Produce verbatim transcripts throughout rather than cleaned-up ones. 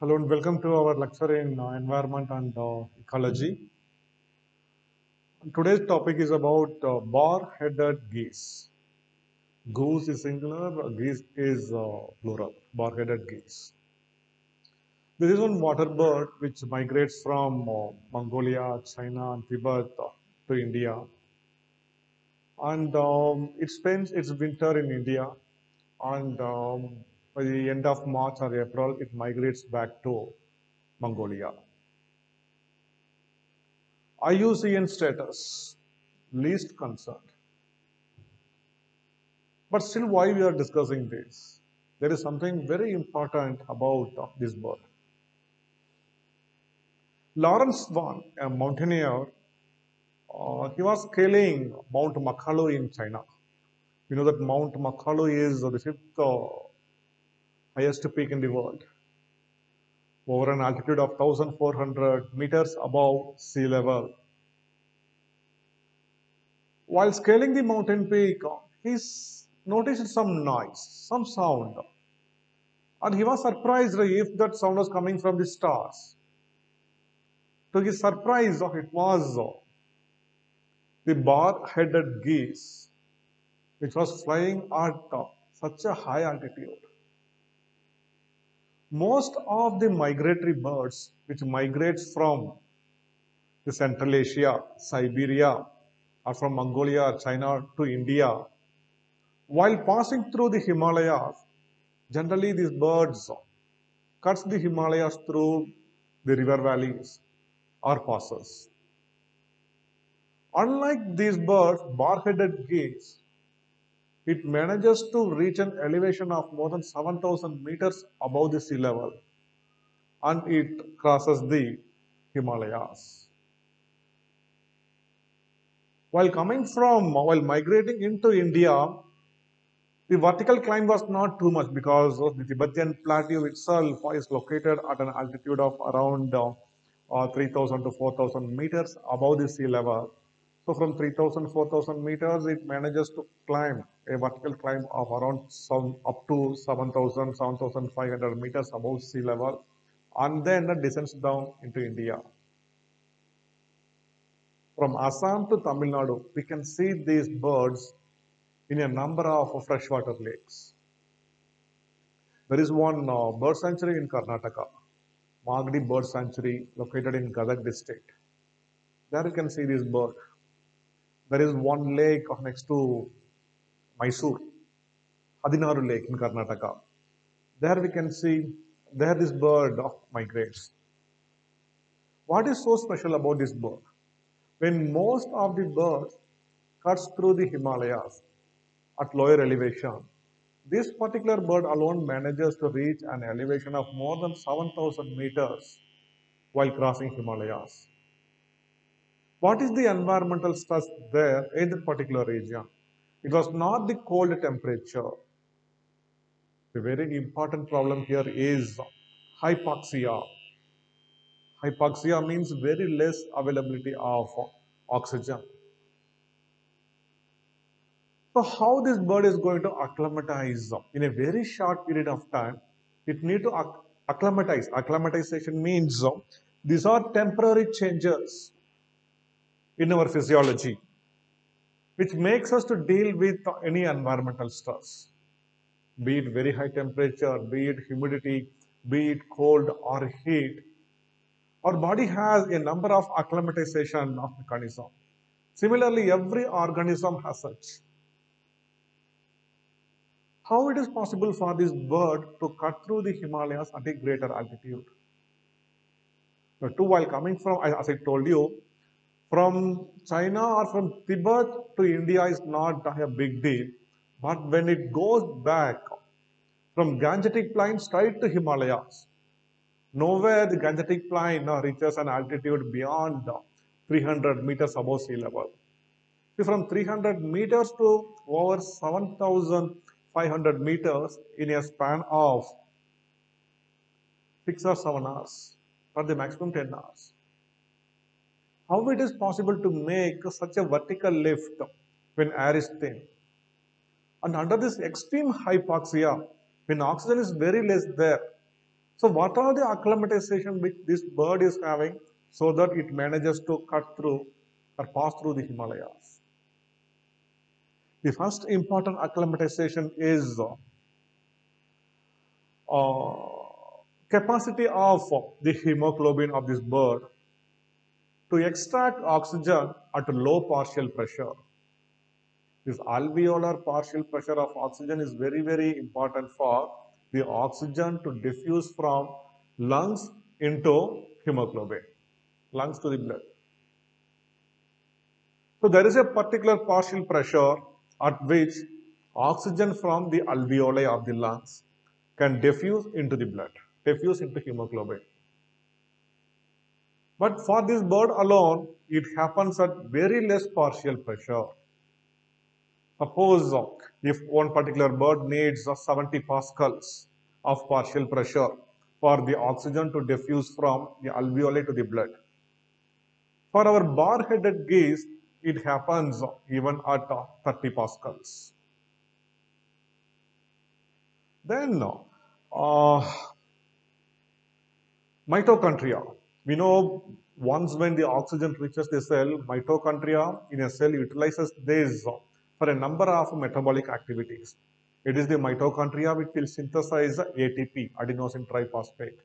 Hello and welcome to our lecture in uh, environment and uh, ecology. Today's topic is about uh, Bar Headed Geese. Goose is singular, geese is uh, plural, Bar Headed Geese. This is one water bird which migrates from uh, Mongolia, China and Tibet uh, to India. And um, it spends its winter in India, and um, by the end of March or April, it migrates back to Mongolia. I U C N status, least concerned. But still, why we are discussing this? There is something very important about uh, this bird. Lawrence Wan, a mountaineer, uh, he was scaling Mount Makalu in China. You know that Mount Makalu is the fifth uh, highest peak in the world, over an altitude of one thousand four hundred meters above sea level. While scaling the mountain peak, he noticed some noise, some sound, and he was surprised if that sound was coming from the stars. To his surprise, it was the bar-headed geese, which was flying at such a high altitude. Most of the migratory birds which migrate from the Central Asia, Siberia, or from Mongolia or China to India, while passing through the Himalayas, generally these birds cuts the Himalayas through the river valleys or passes. Unlike these birds, bar-headed geese, it manages to reach an elevation of more than seven thousand meters above the sea level, and it crosses the Himalayas. While coming from, while migrating into India, the vertical climb was not too much because of the Tibetan Plateau itself is located at an altitude of around uh, three thousand to four thousand meters above the sea level. So from three thousand to four thousand meters, it manages to climb a vertical climb of around some, up to seven thousand, seven thousand five hundred meters above sea level, and then it descends down into India. From Assam to Tamil Nadu, we can see these birds in a number of freshwater lakes. There is one uh, bird sanctuary in Karnataka, Magadi Bird Sanctuary, located in Gadag district. There you can see this bird. There is one lake next to Mysore, Hadinaru Lake in Karnataka. There we can see, there this bird migrates. What is so special about this bird? When most of the birds cuts through the Himalayas at lower elevation, this particular bird alone manages to reach an elevation of more than seven thousand meters while crossing Himalayas. What is the environmental stress there in that particular region? It was not the cold temperature. The very important problem here is hypoxia. Hypoxia means very less availability of oxygen. So how this bird is going to acclimatize in a very short period of time? It need to acc acclimatize. Acclimatization means these are temporary changes in our physiology, which makes us to deal with any environmental stress, be it very high temperature, be it humidity, be it cold or heat. Our body has a number of acclimatization of mechanism. Similarly, every organism has such. How it is possible for this bird to cut through the Himalayas at a greater altitude? Now, two, while coming from, as I told you, from China or from Tibet to India is not a big deal. But when it goes back from Gangetic Plain straight to Himalayas, nowhere the Gangetic Plain reaches an altitude beyond three hundred meters above sea level. See, from three hundred meters to over seven thousand five hundred meters in a span of six or seven hours, or the maximum ten hours. How it is possible to make such a vertical lift when air is thin? And under this extreme hypoxia, when oxygen is very less there, So what are the acclimatization which this bird is having so that it manages to cut through or pass through the Himalayas? The first important acclimatization is uh, capacity of the hemoglobin of this bird to extract oxygen at low partial pressure. This alveolar partial pressure of oxygen is very, very important for the oxygen to diffuse from lungs into hemoglobin, lungs to the blood. So there is a particular partial pressure at which oxygen from the alveoli of the lungs can diffuse into the blood, diffuse into hemoglobin. But for this bird alone, it happens at very less partial pressure. Suppose if one particular bird needs seventy pascals of partial pressure for the oxygen to diffuse from the alveoli to the blood. For our bar-headed geese, it happens even at thirty pascals. Then uh, mitochondria. We know once when the oxygen reaches the cell, mitochondria in a cell utilizes this for a number of metabolic activities. It is the mitochondria which will synthesize A T P, adenosine triphosphate.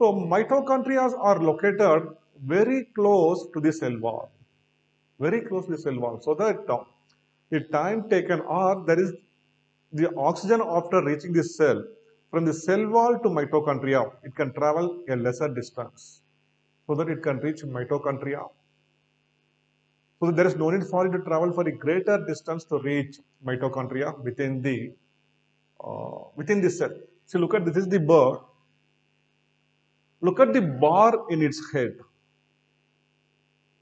So mitochondria are located very close to the cell wall, very close to the cell wall, so that the time taken or there is the oxygen after reaching the cell. From the cell wall to mitochondria, it can travel a lesser distance so that it can reach mitochondria. So that there is no need for it to travel for a greater distance to reach mitochondria within the, uh, within the cell. So look at this, this is the bird. Look at the bar in its head.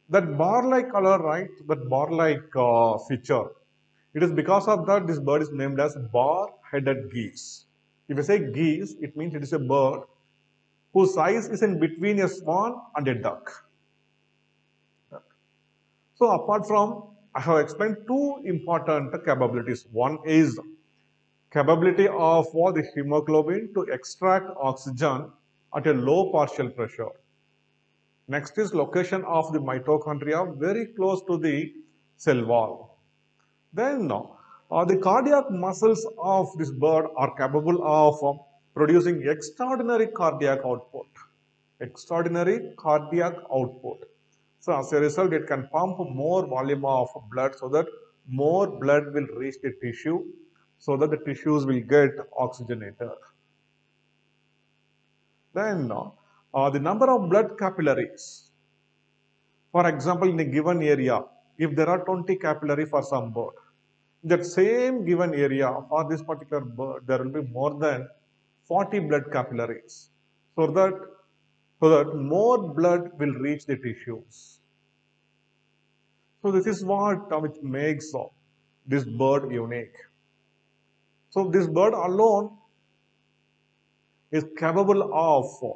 That bar-like color, right? That bar-like uh, feature. It is because of that this bird is named as bar-headed geese. If you say geese, it means it is a bird whose size is in between a swan and a duck. So apart from, I have explained two important capabilities. One is capability of for the hemoglobin to extract oxygen at a low partial pressure. Next is location of the mitochondria very close to the cell wall. Then now, Uh, the cardiac muscles of this bird are capable of uh, producing extraordinary cardiac output. Extraordinary cardiac output. So as a result, it can pump more volume of blood so that more blood will reach the tissue so that the tissues will get oxygenated. Then uh, uh, the number of blood capillaries. For example, in a given area, if there are twenty capillaries for some bird, that same given area for this particular bird, there will be more than forty blood capillaries. So that, so that more blood will reach the tissues. So this is what uh, which makes uh, this bird unique. So this bird alone is capable of uh,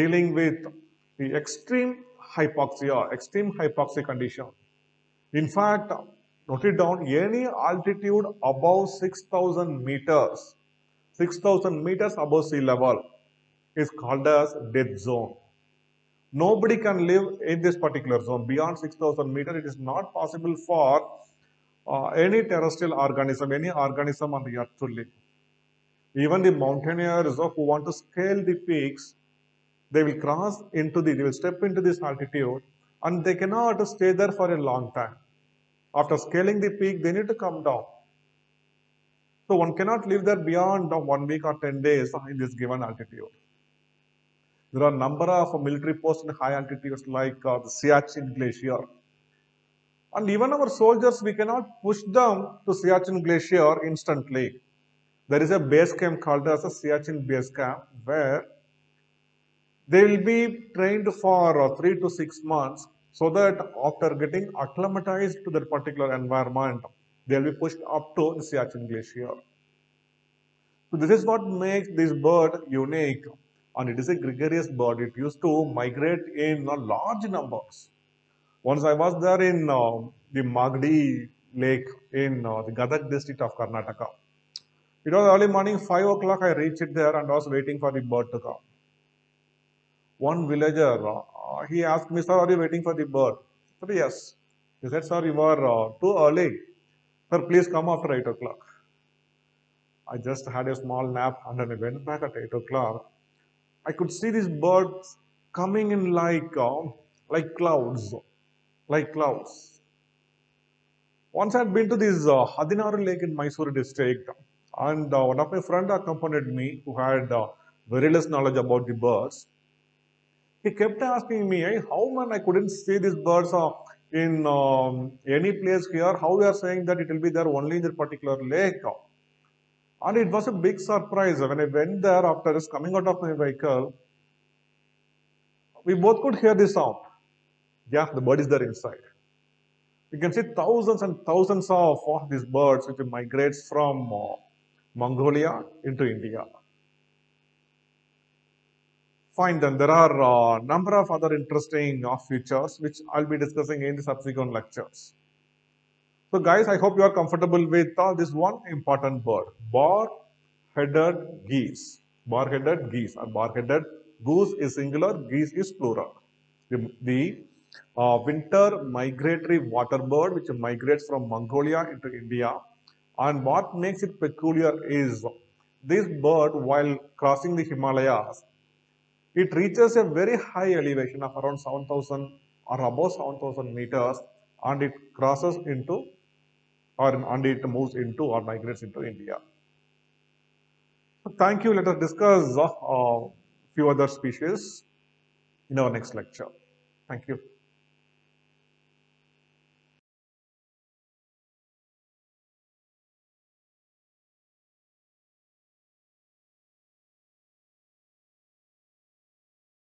dealing with the extreme hypoxia, extreme hypoxia condition. In fact, note it down, any altitude above six thousand meters, six thousand meters above sea level is called as death zone. Nobody can live in this particular zone. Beyond six thousand meters, it is not possible for uh, any terrestrial organism, any organism on the earth to live. Even the mountaineers who want to scale the peaks, they will cross into the, they will step into this altitude and they cannot stay there for a long time. After scaling the peak, they need to come down. So one cannot live there beyond one week or ten days in this given altitude. There are a number of military posts in high altitudes like uh, the Siachen Glacier. And even our soldiers, we cannot push them to Siachen Glacier instantly. There is a base camp called as a Siachen base camp where they will be trained for uh, three to six months. So that after getting acclimatized to that particular environment, they will be pushed up to the Siachen Glacier. So this is what makes this bird unique, and it is a gregarious bird. It used to migrate in large numbers. Once I was there in uh, the Magadi Lake in uh, the Gadag district of Karnataka. It was early morning, five o'clock I reached there and was waiting for the bird to come. One villager, uh, he asked me, sir, are you waiting for the bird? I said, yes. He said, sir, you are uh, too early. Sir, please come after eight o'clock. I just had a small nap and then I went back at eight o'clock. I could see these birds coming in like, uh, like clouds, like clouds. Once I had been to this uh, Hadinaru Lake in Mysore district, and uh, one of my friends accompanied me who had uh, very less knowledge about the birds. He kept asking me, hey, how man I couldn't see these birds uh, in um, any place here, how you are saying that it will be there only in that particular lake. And it was a big surprise when I went there after just coming out of my vehicle. We both could hear this sound. Yeah, the bird is there inside. You can see thousands and thousands of oh, these birds which migrates from uh, Mongolia into India. Fine, then there are a uh, number of other interesting uh, features which I'll be discussing in the subsequent lectures. So guys, I hope you are comfortable with uh, this one important bird, Bar Headed Geese. Bar Headed Geese or Bar Headed Goose is singular, geese is plural. The, the uh, winter migratory water bird which migrates from Mongolia into India. And what makes it peculiar is this bird, while crossing the Himalayas, it reaches a very high elevation of around seven thousand or above seven thousand meters, and it crosses into or and it moves into or migrates into India. So thank you. Let us discuss a uh, few other species in our next lecture. Thank you.